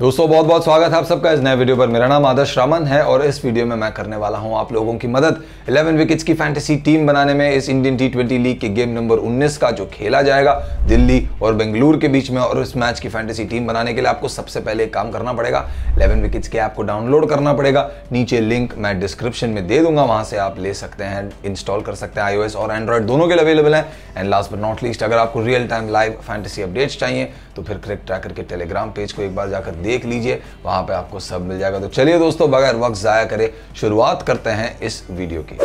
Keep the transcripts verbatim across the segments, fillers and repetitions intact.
दोस्तों बहुत बहुत स्वागत है आप सबका इस नए वीडियो पर। मेरा नाम आदर्श रमन है और इस वीडियो में मैं करने वाला हूं आप लोगों की मदद ग्यारह विकेट्स की फैंटेसी टीम बनाने में इस इंडियन टी ट्वेंटी लीग के गेम नंबर उन्नीस का, जो खेला जाएगा दिल्ली और बेंगलुरु के बीच में। और इस मैच की फैंटेसी टीम बनाने के लिए आपको सबसे पहले एक काम करना पड़ेगा, ग्यारह विकेट्स के ऐप को डाउनलोड करना पड़ेगा। नीचे लिंक मैं डिस्क्रिप्शन में दे दूंगा, वहाँ से आप ले सकते हैं, इंस्टॉल कर सकते हैं। आईओएस और एंड्रॉयड दोनों के लिए अवेलेबल है। And last but not least, अगर आपको real time live fantasy updates चाहिए तो फिर क्रिकेट ट्रैकर के टेलीग्राम पेज को एक बार जाकर देख लीजिए, वहां पे आपको सब मिल जाएगा। तो चलिए दोस्तों, बगैर वक्त जाया करे शुरुआत करते हैं इस वीडियो की।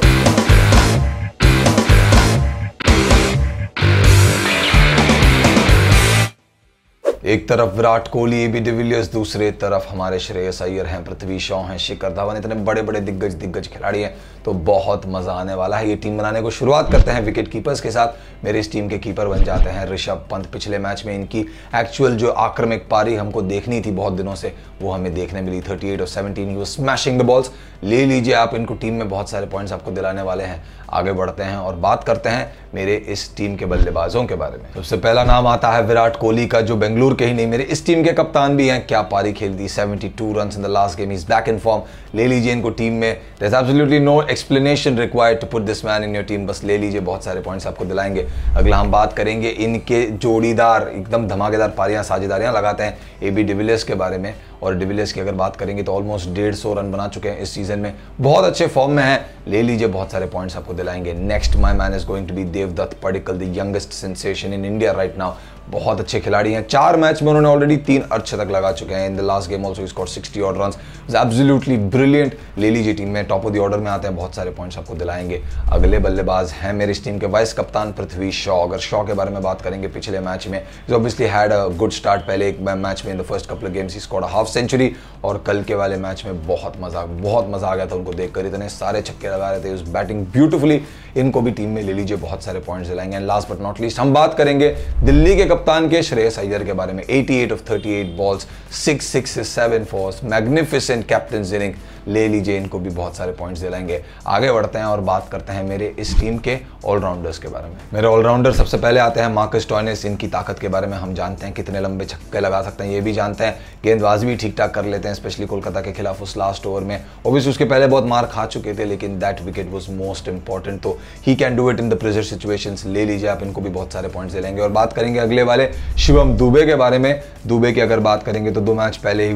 एक तरफ विराट कोहली, एबी डिविलियर्स, दूसरे तरफ हमारे श्रेयस अय्यर हैं, पृथ्वी शॉ हैं, शिखर धवन, इतने बड़े बड़े दिग्गज दिग्गज खिलाड़ी हैं। तो बहुत मजा आने वाला है ये टीम बनाने को। शुरुआत करते हैं विकेट कीपर्स के साथ। मेरे इस टीम के कीपर बन जाते हैं ऋषभ पंत। पिछले मैच में इनकी एक्चुअल जो आक्रमक पारी हमको देखनी थी बहुत दिनों से, वो हमें देखने मिली। थर्टी एट और सेवनटीन ही वो स्मैशिंग द बॉल्स। ले लीजिए आप इनको, टीम में बहुत सारे पॉइंट्स आपको दिलाने वाले हैं। आगे बढ़ते हैं और बात करते हैं मेरे इस टीम के बल्लेबाजों के बारे में। सबसे पहला नाम आता है विराट कोहली का, जो बेंगलुरु के ही नहीं मेरे इस टीम के कप्तान भी हैं। क्या पारी खेल दी, seventy two run in the last game, is back in form. ले लीजिए इनको टीम में, there is absolutely no explanation required to put this man in your team. बस ले लीजिए, बहुत सारे पॉइंट्स आपको दिलाएंगे। अगला हम बात करेंगे इनके जोड़ीदार, एकदम धमाकेदार पारियां, साझेदारियां लगाते हैं, ए बी डिविलियर्स के बारे में। और डिविलियर्स की अगर बात करेंगे तो ऑलमोस्ट डेढ़ सौ रन बना चुके हैं इस सीजन में, बहुत अच्छे फॉर्म में है। ले लीजिए, बहुत सारे पॉइंट्स आपको दिलाएंगे। Next my man is going to be Devdutt Padikkal, the youngest sensation in India right now. बहुत अच्छे खिलाड़ी हैं, चार मैच में उन्होंने ऑलरेडी तीन अर्धशतक लगा चुके हैं। In the last game also score sixty odd run, is absolutely brilliant. ले लीजिए, टीम में टॉप ऑफ द ऑर्डर में आते हैं, बहुत सारे पॉइंट्स आपको दिलाएंगे। अगले बल्लेबाज हैं मेरी इस टीम के वाइस कप्तान पृथ्वी शॉ। अगर शॉ के बारे में बात करेंगे, पिछले मैच में obviously had a good start. पहले एक मैच में in the first couple games ही स्कोर हाफ सेंचुरी, और कल के वाले मैच में बहुत मजा बहुत मजा आ गया था उनको देखकर। इतने सारे छक्के लगा रहे थे, उस बैटिंग ब्यूटीफुली। इनको भी टीम में ले लीजिए, बहुत सारे पॉइंट्स दिलाएंगे। And last but not least हम बात करेंगे दिल्ली के कप्तान के श्रेयस अय्यर के बारे में। अठासी ऑफ अड़तीस balls, six sixes, seven fours, magnificent captain inning. ले लीजिए, इनको भी बहुत सारे पॉइंट्स दिलाएंगे। आगे बढ़ते हैं और बात करते हैं मेरे इस टीम के ऑलराउंडर्स के बारे में। मेरे ऑलराउंडर सबसे पहले आते हैं मार्कस स्टॉइनिस। इनकी ताकत के बारे में हम जानते हैं, कितने लंबे छक्के लगा सकते हैं ये भी जानते हैं। गेंदबाजी भी ठीक ठाक कर लेते हैं, स्पेशली कोलकाता के खिलाफ उस लास्ट ओवर में। ऑब्वियसली उसके पहले बहुत मार खा चुके थे, लेकिन that wicket was most important, तो he can do it in the pressure situations. ले लीजिए आप, इनको भी बहुत सारे पॉइंट्स दिलाएंगे। और बात करेंगे अगले वाले शिवम दुबे के बारे में। दुबे की अगर बात करेंगे तो दो मैच पहले ही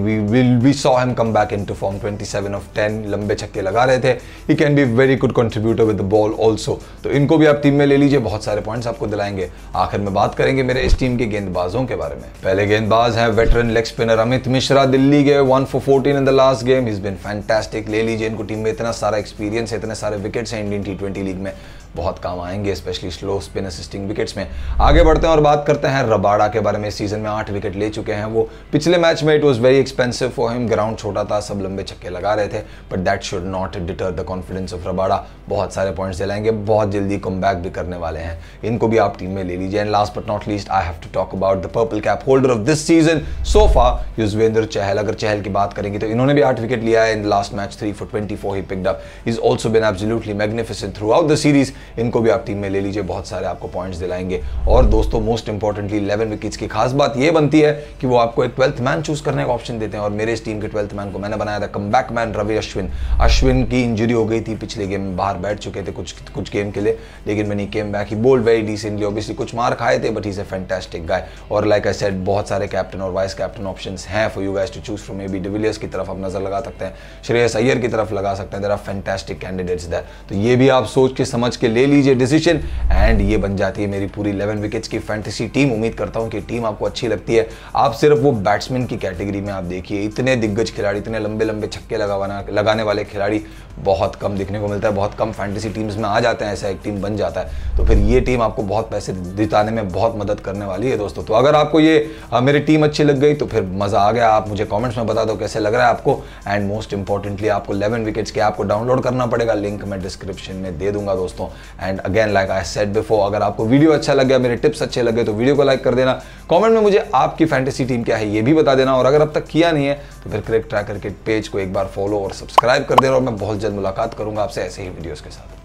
we saw him come back into form, twenty seven off ten लंबे छक्के लगा रहे थे। He can be very good contributor with the ball also, तो इनको भी आप टीम में ले लीजिए, बहुत सारे पॉइंट्स आपको दिलाएंगे। आखिर में बात करेंगे मेरे इस टीम के गेंदबाजों के बारे में। पहले गेंदबाज है veteran leg spinner Amit Mishra, Delhi के one for fourteen in the last game, is been fantastic. ले लीजिए, इनको टीम में इतना सारा एक्सपीरियंस है, इतने सारे विकेट्स हैं इंडियन टी ट्वेंटी लीग में, बहुत काम आएंगे specially slow spin assisting wickets में। आगे बढ़ते हैं और बात करते हैं रबाड़ा के बारे में। सीजन में आठ विकेट ले चुके हैं वो। पिछले मैच में it was very expensive for him, ground छोटा था, सब लंबे छक्के लगा रहे थे, but that should not deter the confidence of Rabada. बहुत सारे पॉइंट्स दिलाएंगे, बहुत जल्दी कमबैक भी करने वाले हैं, इनको भी आप टीम में ले लीजिए। And last but not least I have to talk about the purple cap holder of this season so far, Yuzvendra Chahal. अगर चहल की बात करेंगे तो इन्होंने भी आठ विकेट लिया है। In last match three for twenty four he picked up, is also been absolutely magnificent throughout the series. इनको भी आप टीम में ले लीजिए, बहुत सारे आपको पॉइंट्स दिलाएंगे। और दोस्तों मोस्ट इंपॉर्टेंटली ग्यारह विकेट्स की खास बात यह बनती है कि वो आपको एक ट्वेल्थ मैन चूज करने का ऑप्शन देते हैं। और मेरे इस टीम के ट्वेल्थ मैन को मैंने बनाया था कमबैक मैन रवि अश्विन। अश्विन की इंजरी हो गई थी पिछले गेम में, बाहर बैठ चुके थे कुछ कुछ गेम के लिए, लेकिन मैंने came back, he bowled very decently. Obviously कुछ मार खाए थे, but he is a fantastic guy. और लाइक आई सेड, बहुत सारे कैप्टन और वाइस कैप्टन ऑप्शंस हैं for you guys to choose from. A B de Villiers की तरफ आप नजर लगा सकते हैं, श्रेयस अय्यर की तरफ लगा सकते हैं, there are fantastic candidates there. तो ये भी आप सोच के समझ के ले लीजिए डिसीजन। एंड ये बन जाती है मेरी पूरी ग्यारह विकेट्स की फैंटेसी टीम। उम्मीद करता हूं कि टीम आपको अच्छी लगती है। आप सिर्फ वो बैट्समैन की कैटेगरी में आप देखिए, इतने दिग्गज खिलाड़ी, इतने लंबे लंबे छक्के लगाना लगाने वाले खिलाड़ी बहुत कम देखने को मिलता है, बहुत कम फैंटेसी टीम्स में आ जाते हैं, ऐसा एक टीम बन जाता है। तो फिर ये टीम आपको बहुत पैसे जिताने में बहुत मदद करने वाली है दोस्तों। तो अगर आपको ये आ, मेरी टीम अच्छी लग गई तो फिर मज़ा आ गया। आप मुझे कॉमेंट्स में बता दो कैसे लग रहा है आपको। एंड मोस्ट इंपॉर्टेंटली आपको ग्यारह विकेट्स के आपको डाउनलोड करना पड़ेगा, लिंक मैं डिस्क्रिप्शन में दे दूंगा दोस्तों। And again like I said before, अगर आपको वीडियो अच्छा लग गया, मेरे टिप्स अच्छे लगे तो वीडियो को लाइक कर देना। कॉमेंट में मुझे आपकी फैंटेसी टीम क्या है ये भी बता देना। और अगर अब तक किया नहीं है तो फिर क्रिकेट ट्रैकर के पेज को एक बार फॉलो और सब्सक्राइब कर देना। और मैं बहुत जल्द मुलाकात करूंगा आपसे ऐसे ही वीडियोज़ के साथ।